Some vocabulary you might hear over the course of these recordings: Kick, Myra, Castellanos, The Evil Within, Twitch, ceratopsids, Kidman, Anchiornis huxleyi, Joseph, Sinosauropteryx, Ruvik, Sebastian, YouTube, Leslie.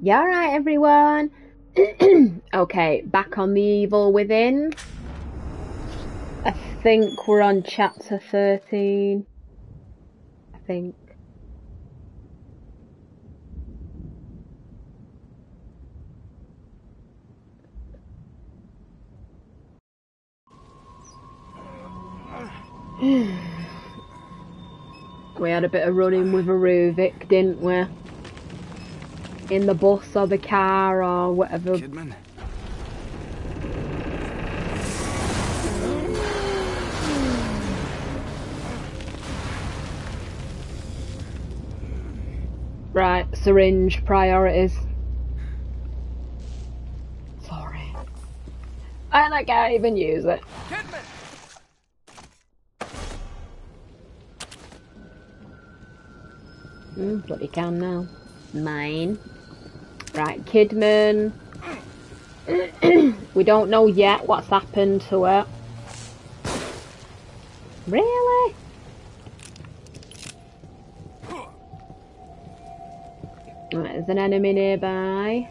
Yeah, right, everyone. Okay, back on The Evil Within. I think we're on chapter 13. I think. We had a bit of running with a Ruvik, didn't we? In the bus or the car or whatever. Kidman. Right, syringe priorities. Sorry. And I can't even use it. Kidman. Bloody can now. Mine. Right, Kidman. We don't know yet what's happened to her. Really? Right, there's an enemy nearby.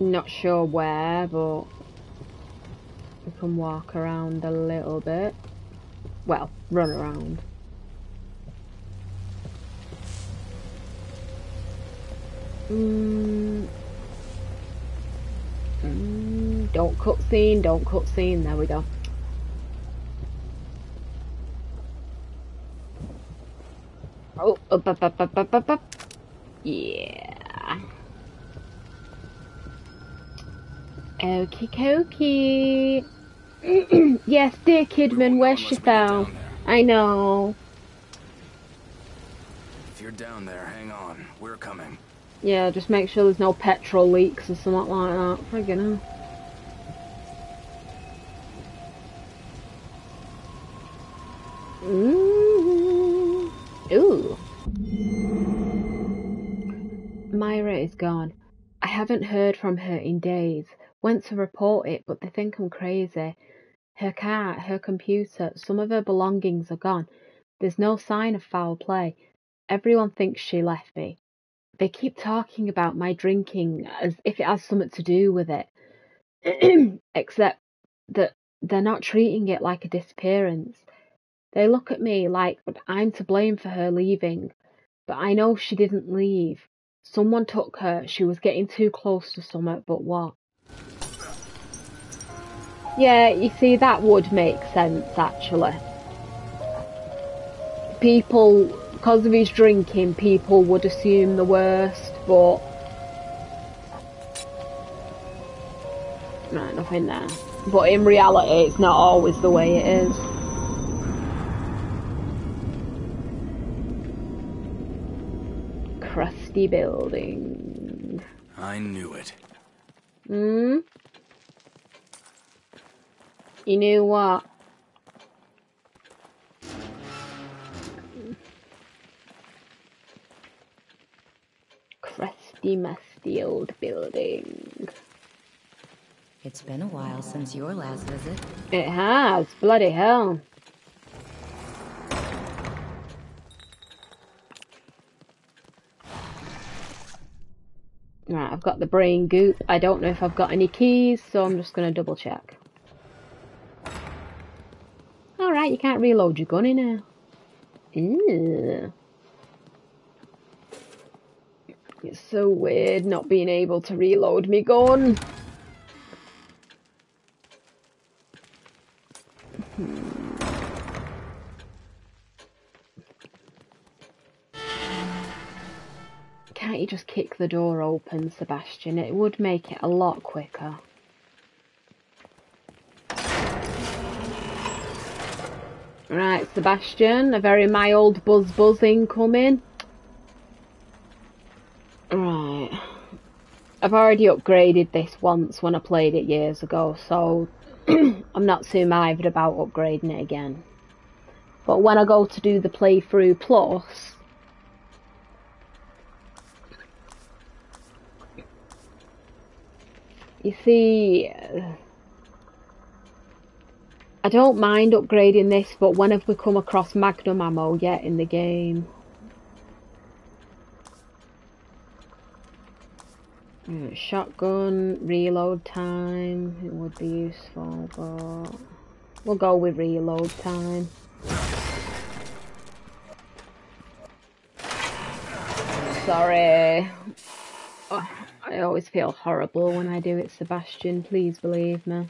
Not sure where, but we can walk around a little bit. Well, run around. Don't cutscene, don't cutscene. There we go. Oh, up, up, up, up, up, up, up. Yeah. Okie dokie. Yes, dear Kidman, where's she fell? I know. If you're down there, hang on. We're coming. Yeah, just make sure there's no petrol leaks or something like that. Friggin' hell. Ooh. Myra is gone. I haven't heard from her in days. Went to report it, but they think I'm crazy. Her car, her computer, some of her belongings are gone. There's no sign of foul play. Everyone thinks she left me. They keep talking about my drinking as if it has something to do with it. Except that they're not treating it like a disappearance. They look at me like I'm to blame for her leaving. But I know she didn't leave. Someone took her. She was getting too close to something, but what? Yeah, you see, that would make sense, actually. People, because of his drinking, people would assume the worst, but... Right, nothing there. But in reality, it's not always the way it is. Crusty building. I knew it. Hmm? You knew what? Crusty, musty old building. It's been a while since your last visit. It has, bloody hell. Right, I've got the brain goop. I don't know if I've got any keys, so I'm just gonna double check. Alright, you can't reload your gun in here. Ew. It's so weird not being able to reload me gun. Can't you just kick the door open, Sebastian? It would make it a lot quicker. Right, Sebastian, a very mild buzz incoming. Right. I've already upgraded this once when I played it years ago, so I'm not too mired about upgrading it again. But when I go to do the playthrough plus, you see... I don't mind upgrading this, but when have we come across magnum ammo yet in the game? Shotgun, reload time, it would be useful, but we'll go with reload time. Sorry. Oh, I always feel horrible when I do it, Sebastian, please believe me.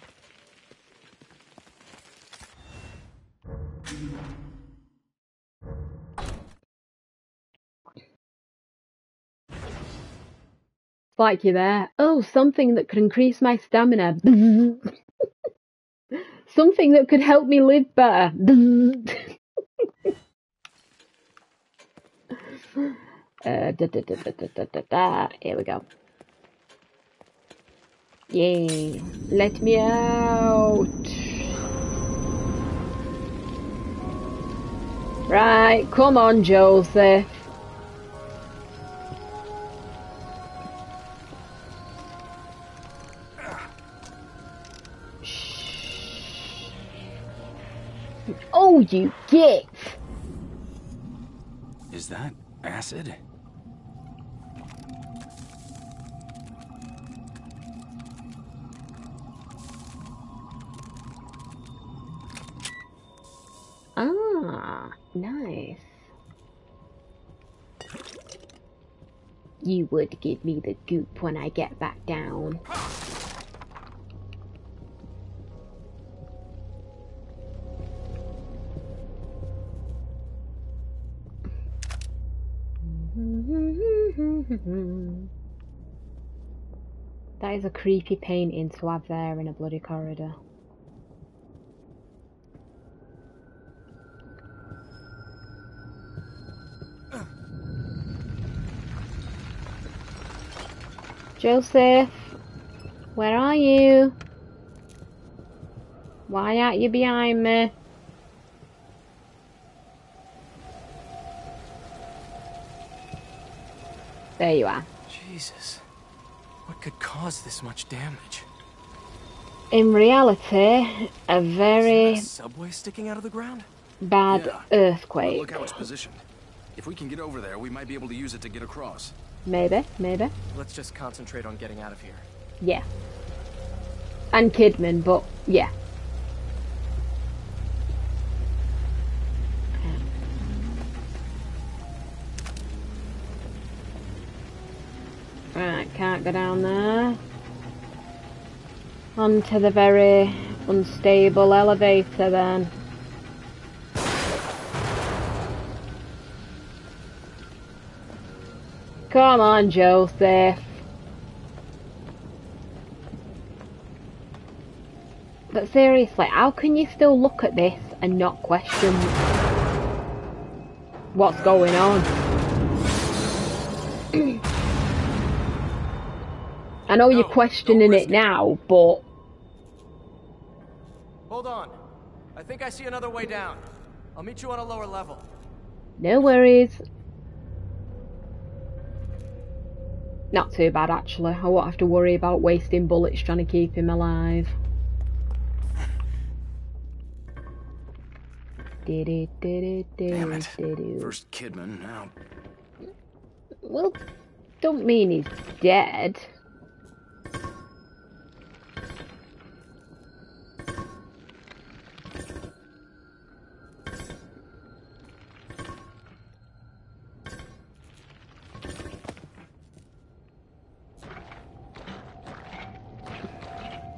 Like you there. Oh, something that could increase my stamina. Something that could help me live better. Here we go. Yay. Let me out. Right, come on, Joseph. Oh, you git! Is that acid? Ah, nice. You would give me the goop when I get back down. That is a creepy painting to have there in a bloody corridor. Joseph, where are you? Why aren't you behind me? There you are. Jesus. What could cause this much damage? In reality, a very subway sticking out of the ground? Bad earthquake. Look how it's positioned. If we can get over there, we might be able to use it to get across. Maybe, maybe. Let's just concentrate on getting out of here. Yeah. And Kidman, but yeah. Right, can't go down there. Onto the very unstable elevator then. Come on, Joseph. But seriously, how can you still look at this and not question what's going on? I know you're questioning it now, but... Hold on. I think I see another way down. I'll meet you on a lower level. No worries. Not too bad, actually. I won't have to worry about wasting bullets trying to keep him alive. Damn it. First Kidman, now... Well, don't mean he's dead.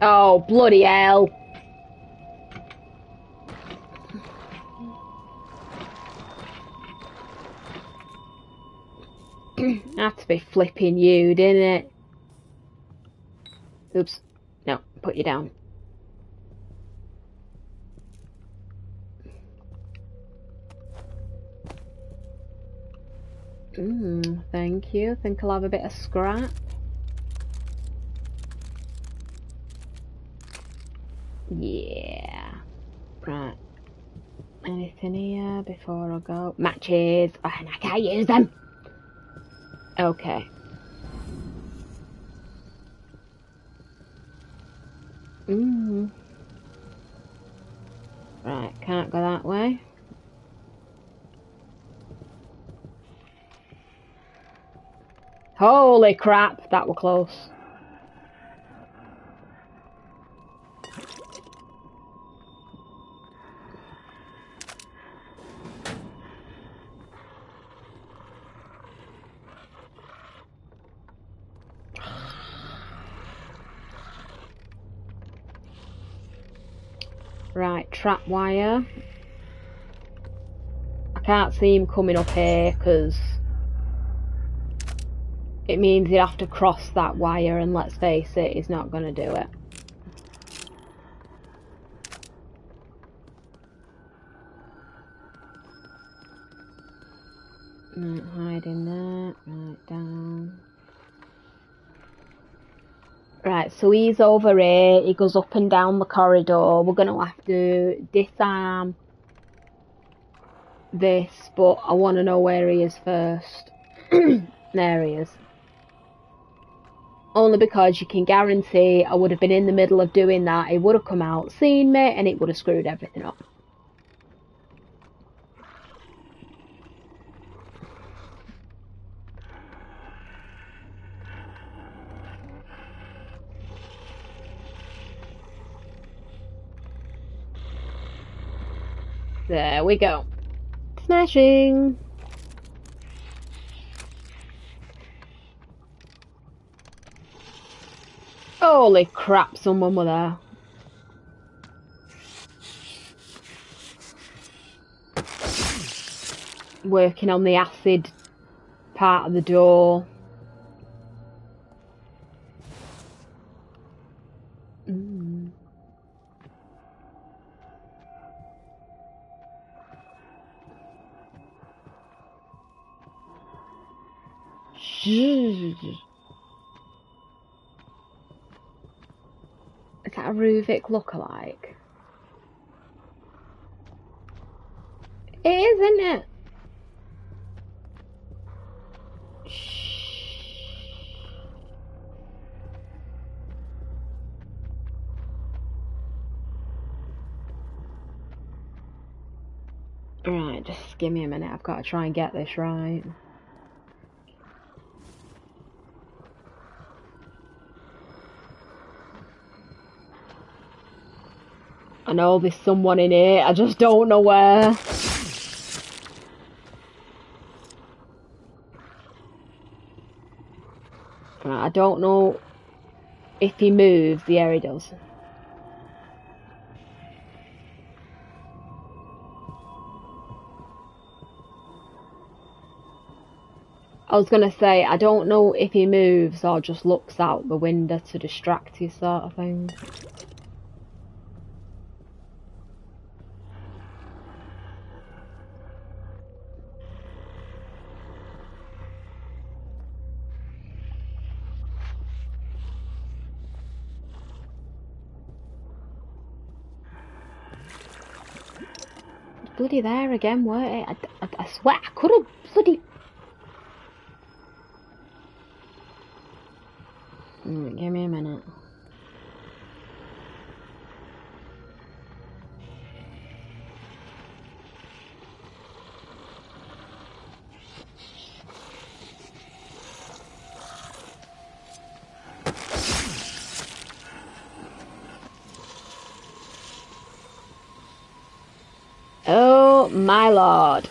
Oh, bloody hell. Had to be flipping you, didn't it? Oops. No, put you down. Thank you. Think I'll have a bit of scrap. Yeah. Right. Anything here before I go? Matches! Oh, and I can't use them! Okay. Right, can't go that way. Holy crap, that were close. Right, trap wire. I can't see him coming up here because it means he'd have to cross that wire, and let's face it, he's not going to do it. Right, hide in there, right down. Right, so he's over here, he goes up and down the corridor. We're going to have to disarm this, but I want to know where he is first. There he is. Only because you can guarantee I would have been in the middle of doing that. He would have come out, seen me, and it would have screwed everything up. There we go. Smashing! Holy crap, someone were there. Working on the acid part of the door. Is that a Ruvik lookalike? It is, isn't it? Alright, just give me a minute. I've got to try and get this right. I know there's someone in here, I just don't know where. I don't know if he moves, yeah he does. I was gonna say, I don't know if he moves or just looks out the window to distract you, sort of thing. Bloody there again, weren't it? I swear I could have bloody. Right, give me a minute. My lord.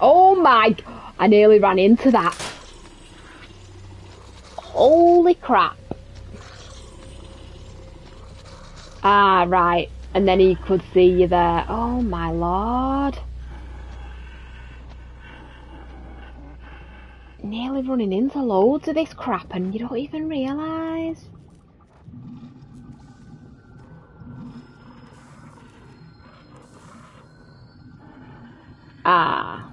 Oh my, I nearly ran into that. Holy crap. Ah, right. And then he could see you there. Oh my lord. Nearly running into loads of this crap and you don't even realise. Ah.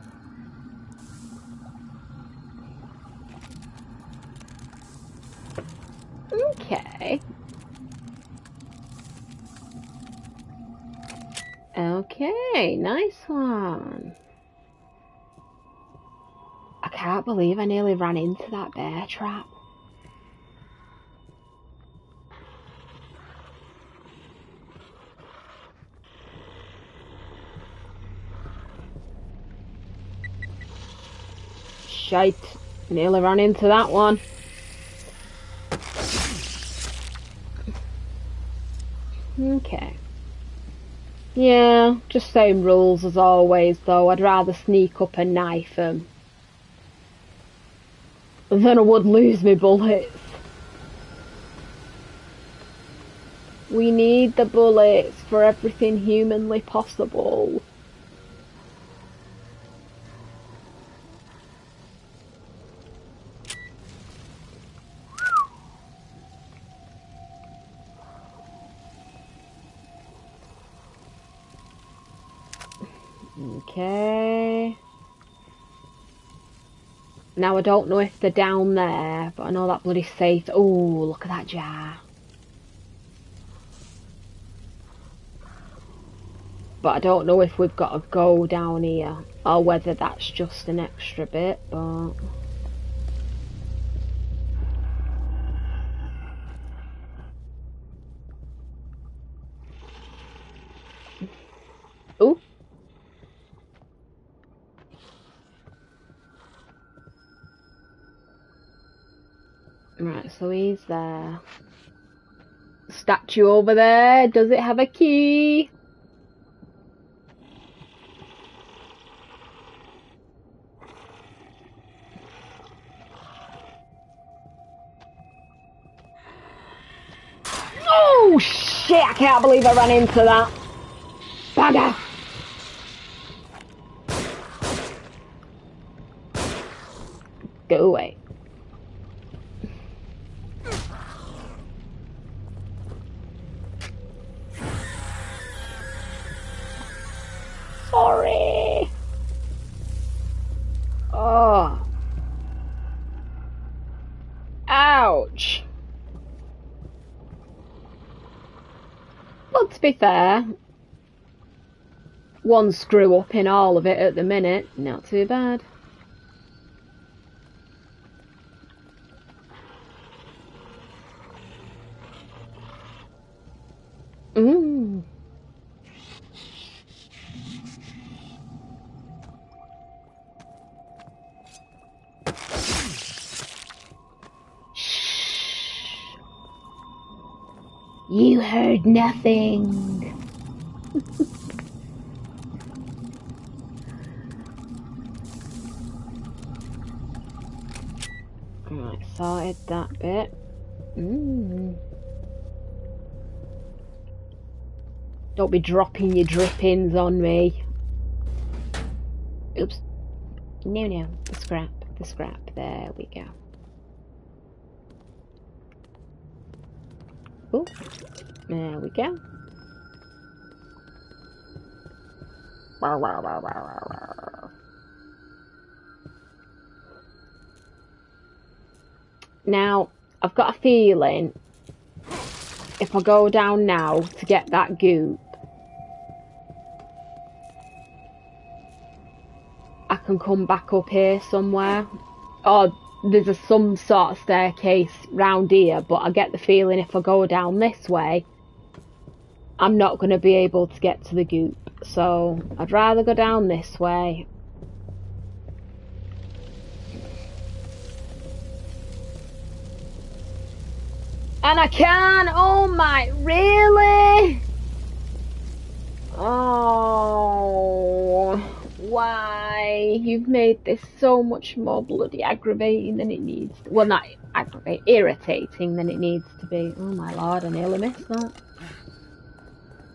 Okay. Okay, nice one. I can't believe I nearly ran into that bear trap. Shite. Nearly ran into that one. Okay. Yeah, just same rules as always though. I'd rather sneak up and knife them. And then I would lose my bullets. We need the bullets for everything humanly possible. Okay. Now I don't know if they're down there, but I know that bloody safe. Oh, look at that jar. But I don't know if we've got to go down here or whether that's just an extra bit, but... Ooh. Right, so he's there. Statue over there, does it have a key? Oh shit, I can't believe I ran into that. Bugger. Go away. Sorry. Oh. Ouch. Well, to be fair, one screw up in all of it at the minute, not too bad. Mmm. You heard nothing. Right, sorted that bit. Mm. Don't be dropping your drippings on me. Oops. No. The scrap. There we go. Oh, there we go. Now, I've got a feeling if I go down now to get that goop, I can come back up here somewhere. Oh. There's some sort of staircase round here, but I get the feeling if I go down this way, I'm not going to be able to get to the goop. So I'd rather go down this way. And I can! Oh my, really? Oh... Why? You've made this so much more bloody aggravating than it needs to... Well, not aggravating, irritating than it needs to be. Oh my lord, I nearly missed that.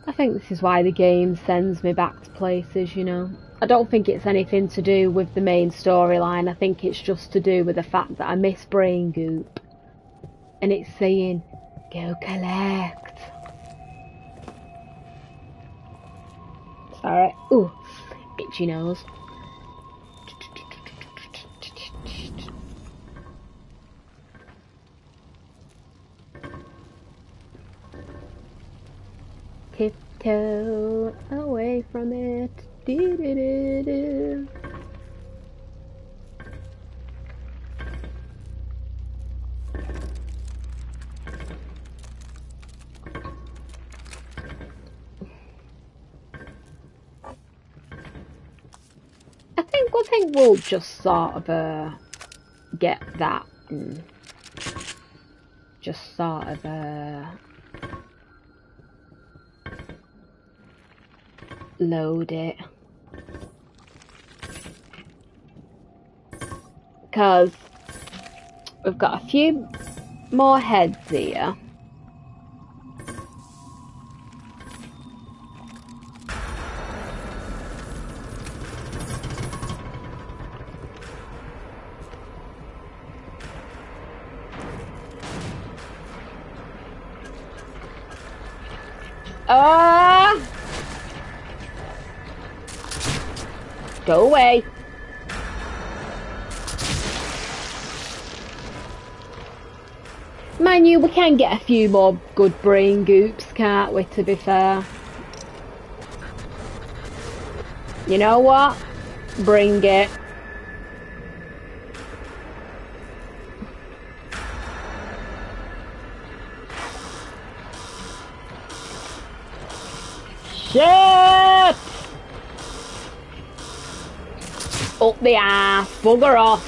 I think this is why the game sends me back to places, you know. I don't think it's anything to do with the main storyline. I think it's just to do with the fact that I miss brain goop. And it's saying, go collect. Sorry. Ooh. Itchy nose. Tiptoe away from it. Doo -doo -doo -doo. I think we'll just sort of get that and just sort of load it, because we've got a few more heads here. Go away. Mind you, we can get a few more good brain goops, can't we, to be fair? You know what? Bring it. Shit! Up the ass, bugger off.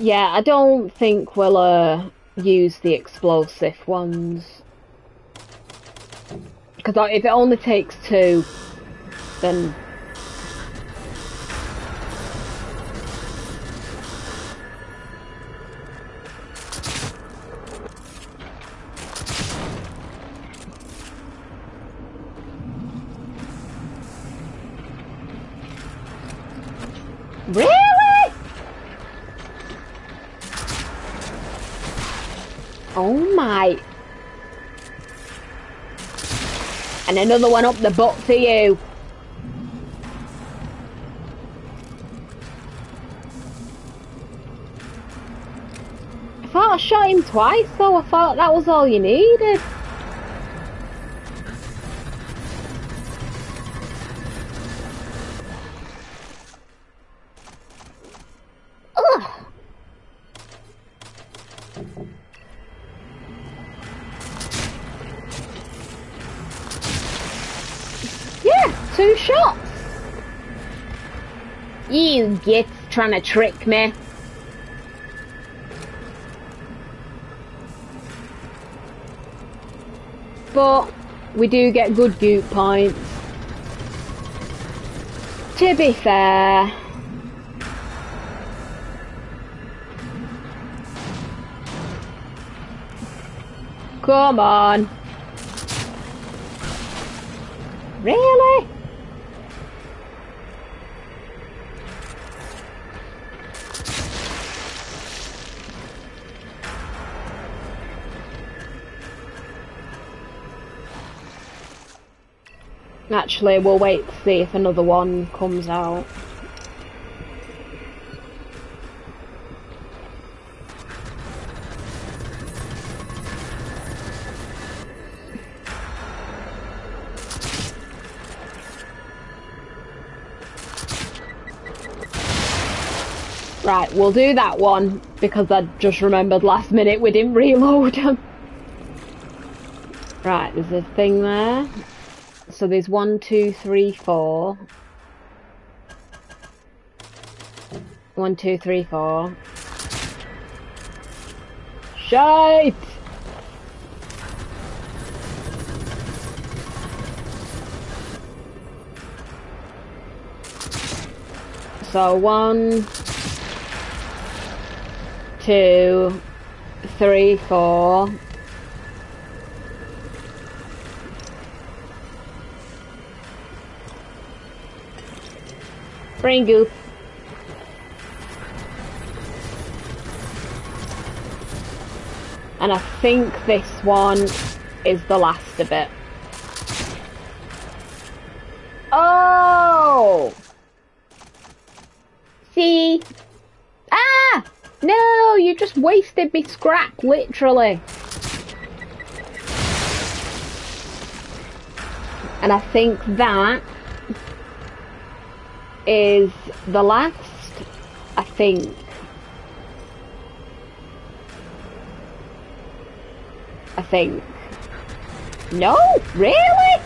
Yeah, I don't think we'll use the explosive ones, because if it only takes two, then another one up the butt for you. I thought I shot him twice, though. I thought that was all you needed. You gits trying to trick me. But we do get good goop points. To be fair. Come on. Really? Actually, we'll wait to see if another one comes out. Right, we'll do that one, because I just remembered last minute we didn't reload them. Right, there's a thing there. So there's 1, 2, 3, 4. 1, 2, 3, 4. Shite! So 1, 2, 3, 4. Brain goop. And I think this one is the last of it. Oh! See? Ah! No, you just wasted me scrap, literally. And I think that is the last, I think. I think. No? Really?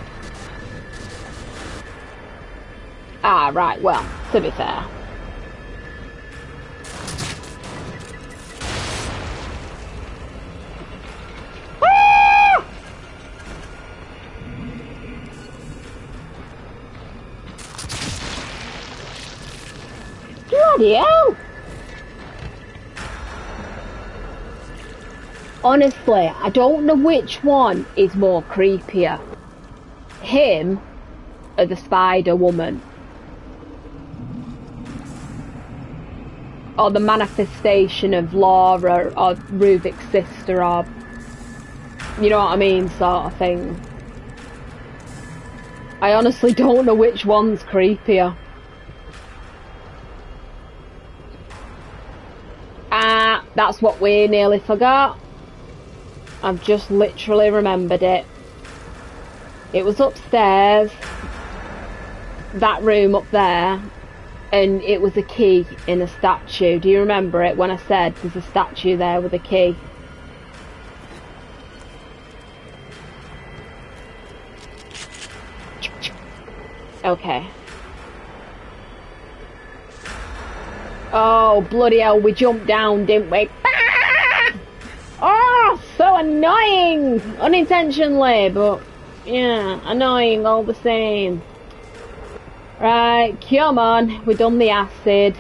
Ah, right, well, to be fair. Ah! Bloody hell! Honestly, I don't know which one is more creepier. Him or the spider woman. Or the manifestation of Laura or Ruvik's sister, or you know what I mean, sort of thing. I honestly don't know which one's creepier. Ah, that's what we nearly forgot. I've just literally remembered it. It was upstairs, that room up there, and it was a key in a statue. Do you remember it when I said there's a statue there with a key? Okay. Oh, bloody hell, we jumped down, didn't we? Oh, so annoying! Unintentionally, but yeah, annoying all the same. Right, come on, we've done the acid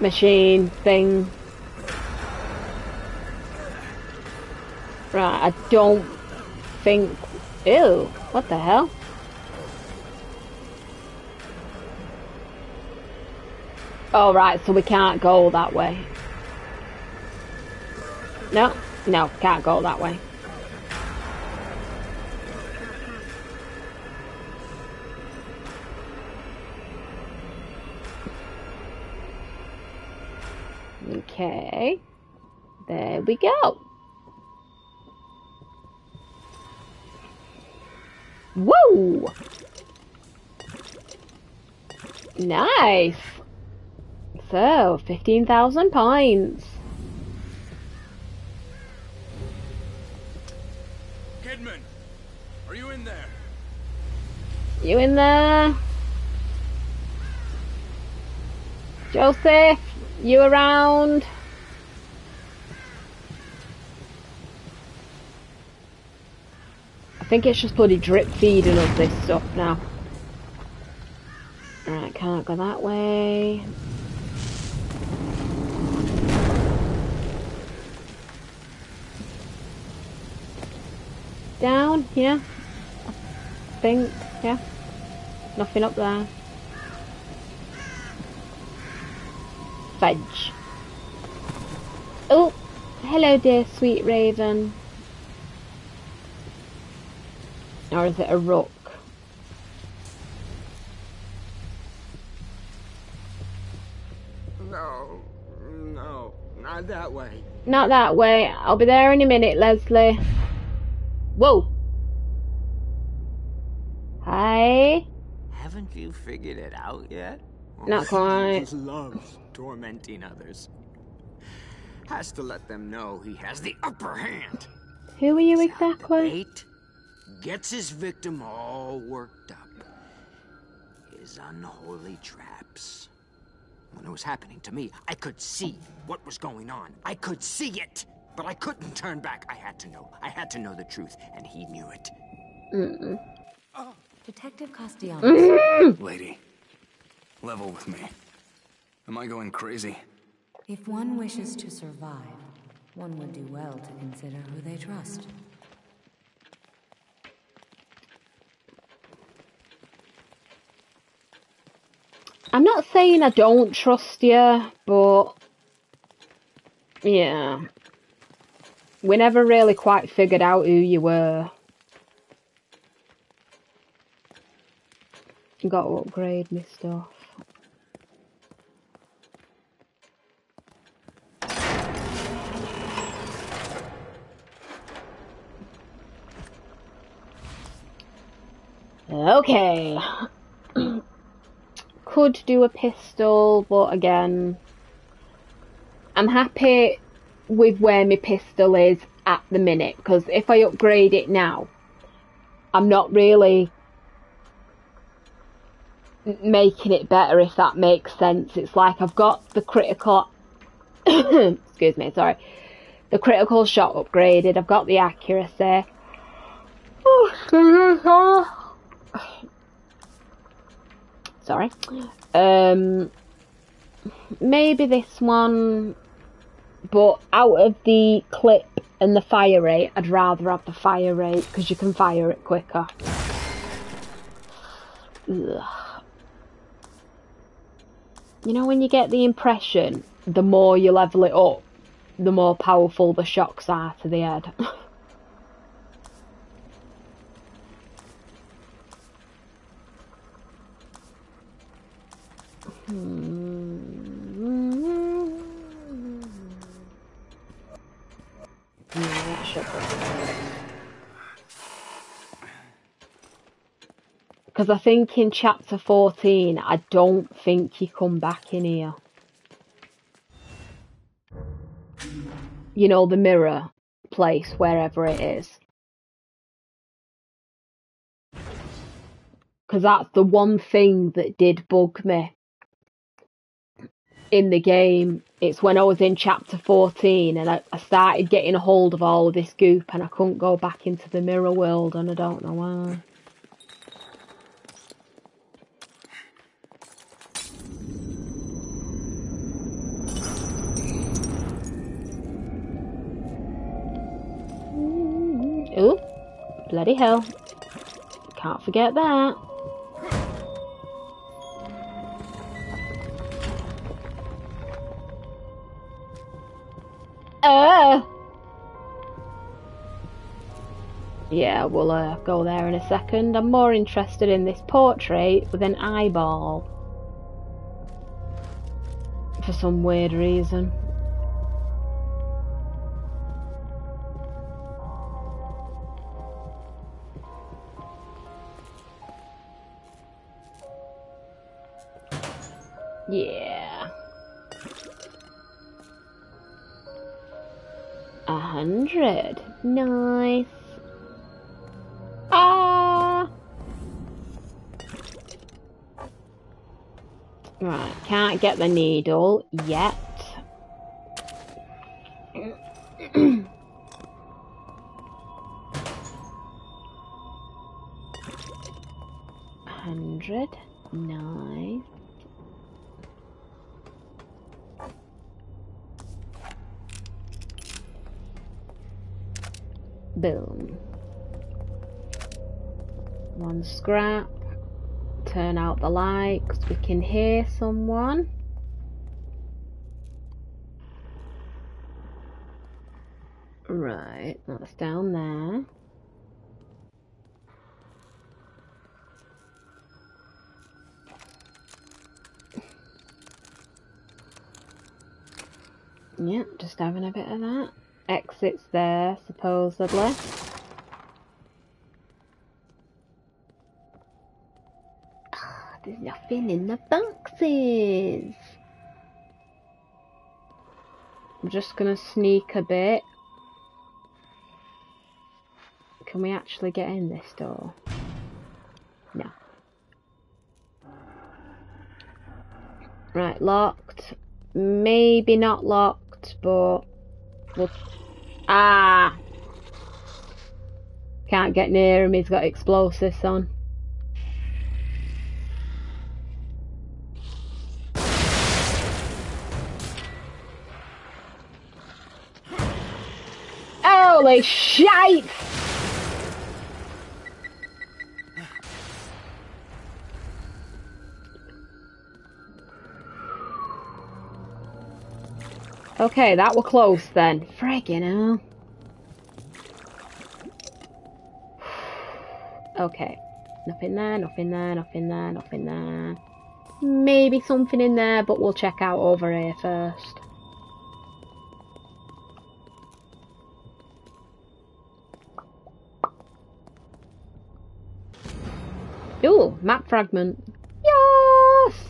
machine thing. Right, I don't think... Ew, what the hell? Oh, right, so we can't go that way. No, no, can't go that way. Okay, there we go. Whoa! Nice! So, 15,000 points. Kidman, are you in there? You in there? Joseph, you around? I think it's just bloody drip feeding us this stuff now. Alright, can't go that way. Down, yeah. I think, yeah. Nothing up there. Fudge. Oh, hello dear sweet raven. Or is it a rook? No, no, not that way. Not that way. I'll be there in a minute, Leslie. Whoa. Hi. Haven't you figured it out yet? Not quite. He loves tormenting others. Has to let them know he has the upper hand. Who are you exactly? Bait, gets his victim all worked up. His unholy traps. When it was happening to me, I could see what was going on. I could see it. But I couldn't turn back. I had to know. I had to know the truth, and he knew it. Mm-mm. Oh. Detective Castellanos. Mm-hmm. Lady, level with me. Am I going crazy? If one wishes to survive, one would do well to consider who they trust. I'm not saying I don't trust you, but... yeah. We never really quite figured out who you were. Got to upgrade my stuff. Okay. Could do a pistol, but again, I'm happy with where my pistol is at the minute, because if I upgrade it now, I'm not really making it better, if that makes sense. It's like I've got the critical excuse me, sorry, the critical shot upgraded, I've got the accuracy, sorry, maybe this one, but out of the clip and the fire rate, I'd rather have the fire rate because you can fire it quicker. Ugh. You know, when you get the impression, the more you level it up, the more powerful the shocks are to the head. That should be. Because I think in chapter 14, I don't think you come back in here. You know, the mirror place, wherever it is. Because that's the one thing that did bug me in the game. It's when I was in chapter 14 and I started getting a hold of all of this goop and I couldn't go back into the mirror world, and I don't know why. Ooh, bloody hell. Can't forget that. Yeah, we'll go there in a second. I'm more interested in this portrait with an eyeball. For some weird reason. Yeah. 100. Nice. Ah. Right, can't get the needle yet. Boom. One scrap. Turn out the light because we can hear someone. Right, that's down there. Yep, just having a bit of that. Exits there, supposedly. Ah, there's nothing in the boxes. I'm just gonna sneak a bit. Can we actually get in this door? No. Right, locked. Maybe not locked, but we'll... Ah! Can't get near him, he's got explosives on. Holy shite! Okay, that were close then. Friggin' hell. Okay. Nothing there, nothing there, nothing there, nothing there. Maybe something in there, but we'll check out over here first. Ooh, map fragment. Yes!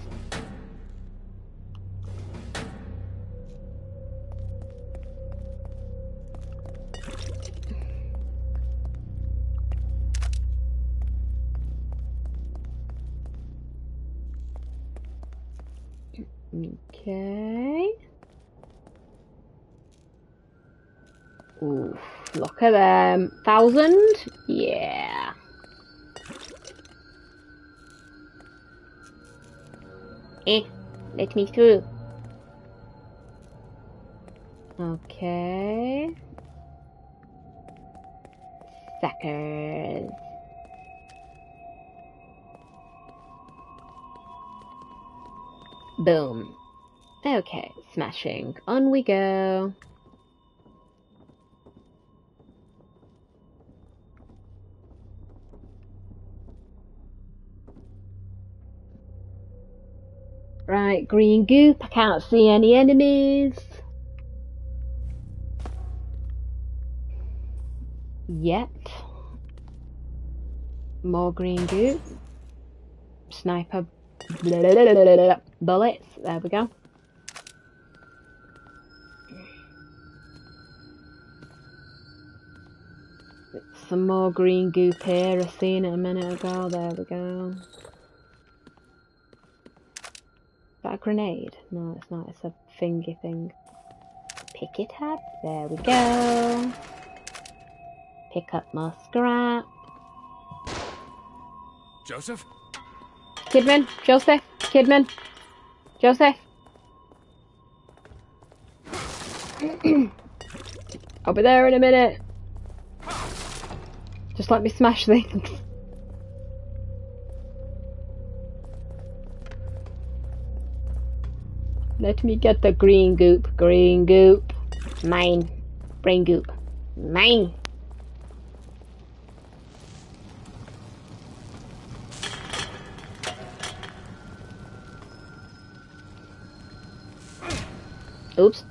Okay. Oof, look at them. 1,000? Yeah. Let me through. Okay. Suckers. Boom. Okay, smashing. On we go. Right, green goop. I can't see any enemies. Yet. More green goop. Sniper bullets. There we go. Some more green goop here. I seen it a minute ago. There we go. Is that a grenade? No, it's not. It's a thingy thing. Pick it up. There we go. Pick up my scrap. Joseph? Kidman? Joseph? Kidman? Joseph? I'll be there in a minute. Just let me smash things. Let me get the green goop. Green goop. Mine. Green goop. Mine. Oops.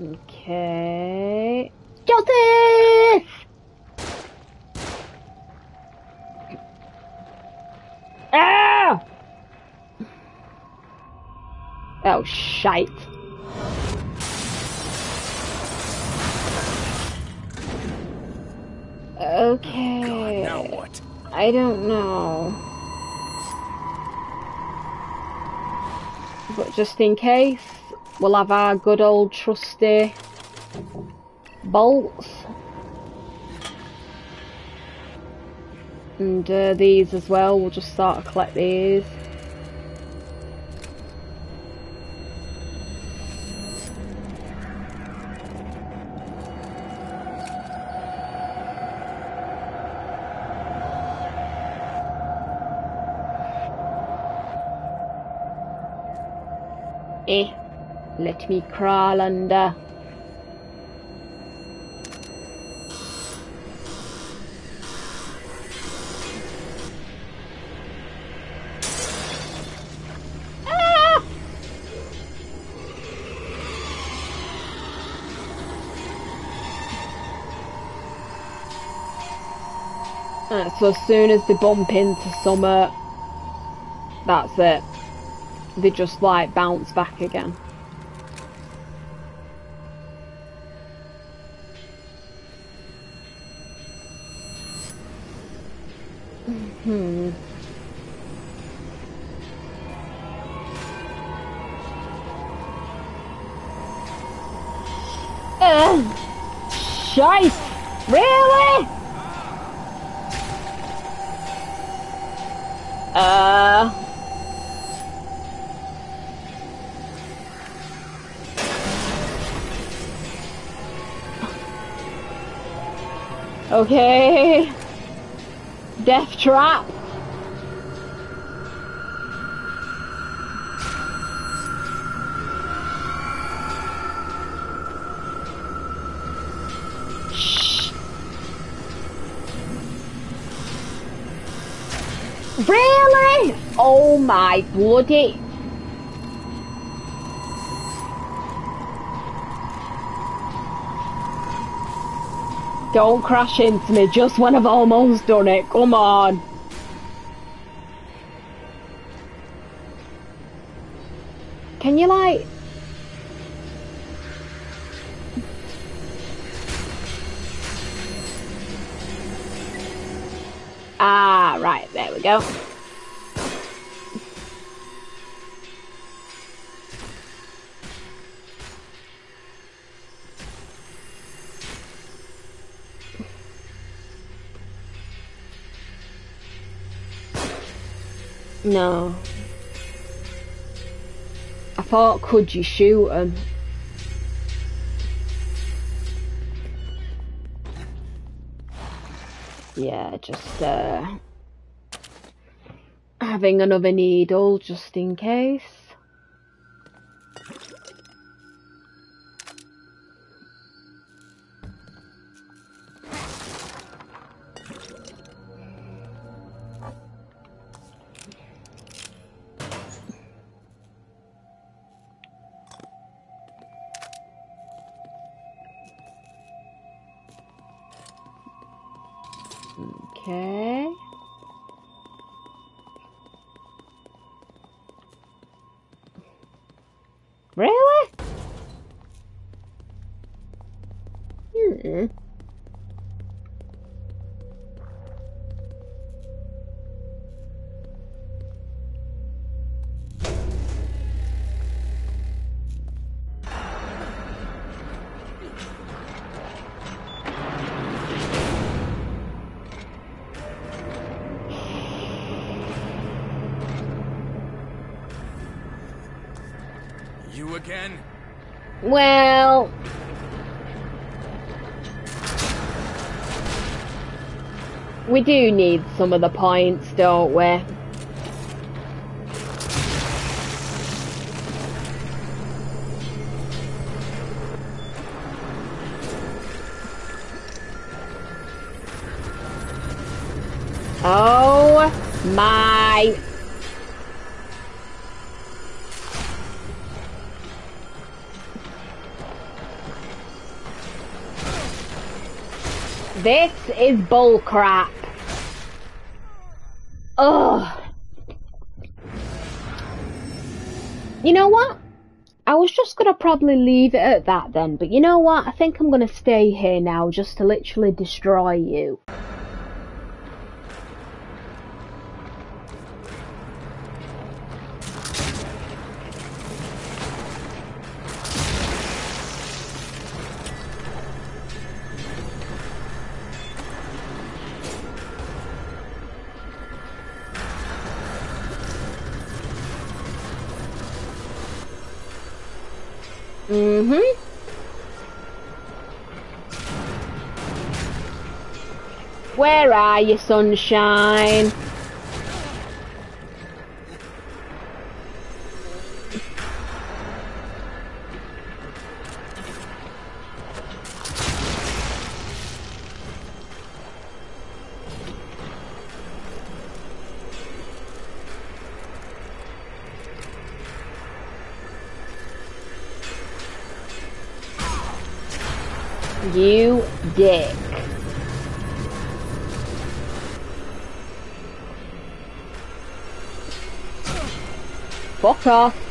Okay. Joseph! Ah! Oh, shite. Okay. God, now what? I don't know. But just in case, we'll have our good old trusty bolts. And these as well, we'll just start to collect these. Let me crawl under. Ah! Right, so as soon as they bump into summer, that's it. They just like bounce back again. Hmm. Shite! Really? Okay. Death trap. Shh. Really? Oh my bloody. Don't crash into me just when I've almost done it. Come on. Can you like... Ah, right, there we go. No. I thought, could you shoot him? Yeah, just having another needle just in case. Okay. Really? Hmm. Well, we do need some of the points, don't we? Oh my. This is bullcrap. Ugh. You know what? I was just going to probably leave it at that then. But you know what? I think I'm going to stay here now just to literally destroy you. Mm-hmm. Where are you, sunshine? You dick. Fuck off.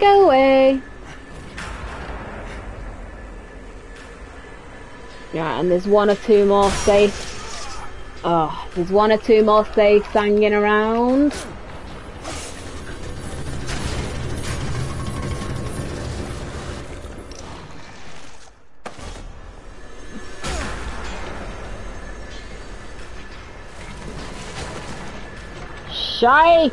Go away. Yeah, and there's one or two more safes. Oh, there's one or two more safes hanging around. Shite!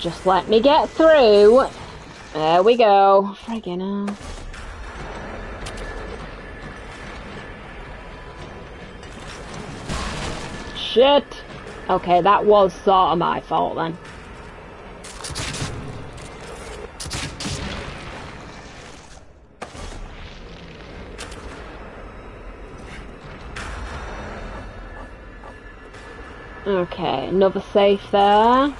Just let me get through. There we go. Friggin' hell. Shit. Okay, that was sort of my fault then. Okay, another safe there.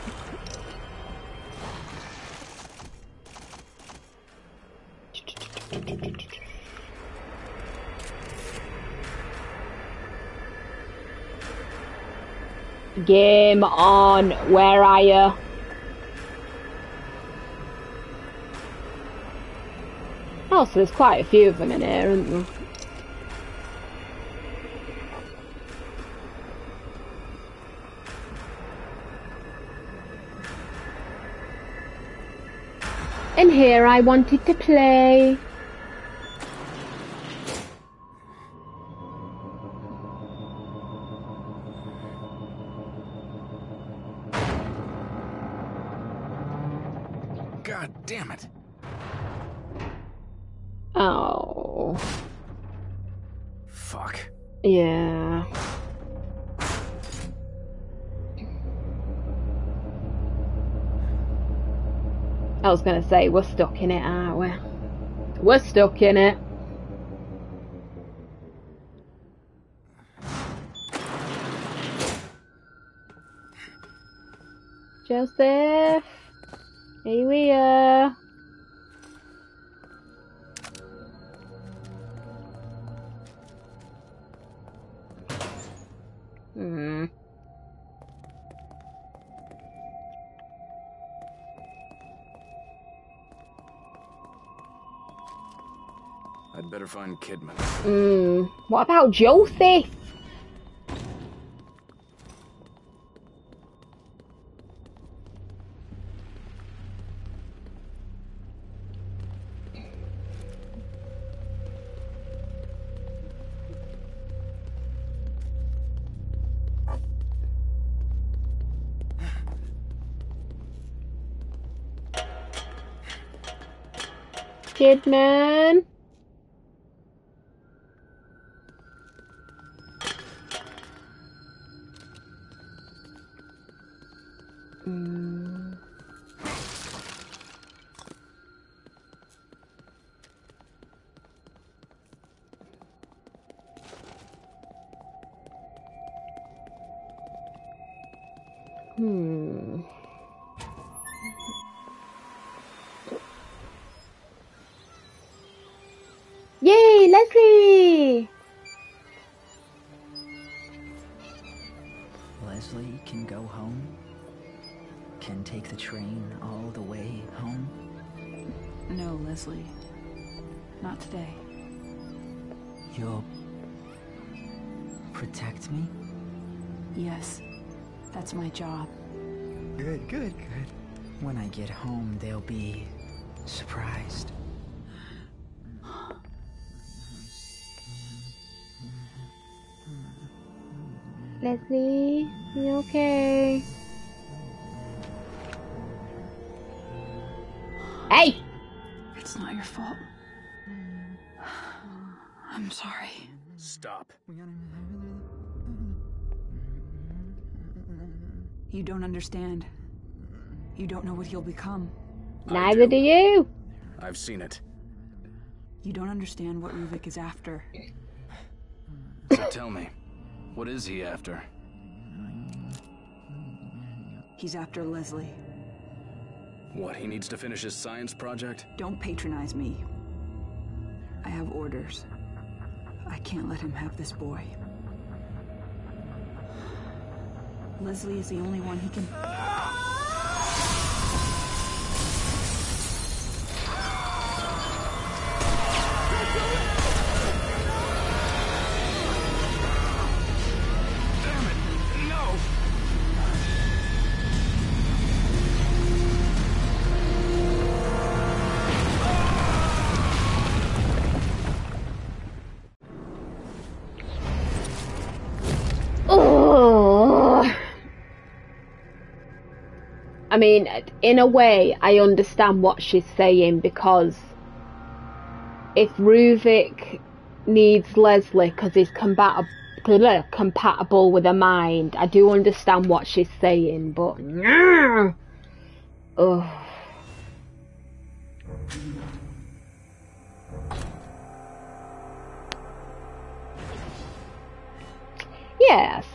Game on, where are you? Oh, so there's quite a few of them in here, isn't there? And here I wanted to play. God damn it. Oh. Fuck. Yeah. I was gonna say, we're stuck in it, aren't we? We're stuck in it. Joseph, here we are. Hmm. I'd better find Kidman. Mm. What about Joseph? Kidman. Yay, Leslie! Leslie can go home. Can take the train all the way home. No, Leslie. Not today. You'll protect me? Yes. That's my job. Good, good, good. When I get home, they'll be surprised. Leslie, you okay? Hey! It's not your fault. I'm sorry. Stop. You don't understand. You don't know what you'll become. Neither do you. I've seen it. You don't understand what Ruvik is after. So tell me, what is he after? He's after Leslie. What, he needs to finish his science project? Don't patronize me. I have orders. I can't let him have this boy. Leslie is the only one he can... I mean, in a way, I understand what she's saying, because if Ruvik needs Leslie because he's compatible with her mind, I do understand what she's saying, but... Ugh. Yes,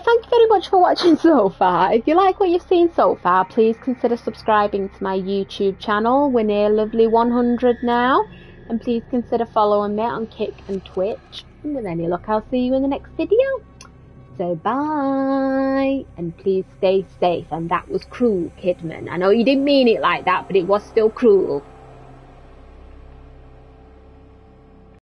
But thank you very much for watching so far. If you like what you've seen so far, please consider subscribing to my YouTube channel. We're near lovely 100 now. And please consider following me on Kick and Twitch. And with any luck, I'll see you in the next video. So bye. And please stay safe. And that was cruel, Kidman. I know you didn't mean it like that, but it was still cruel.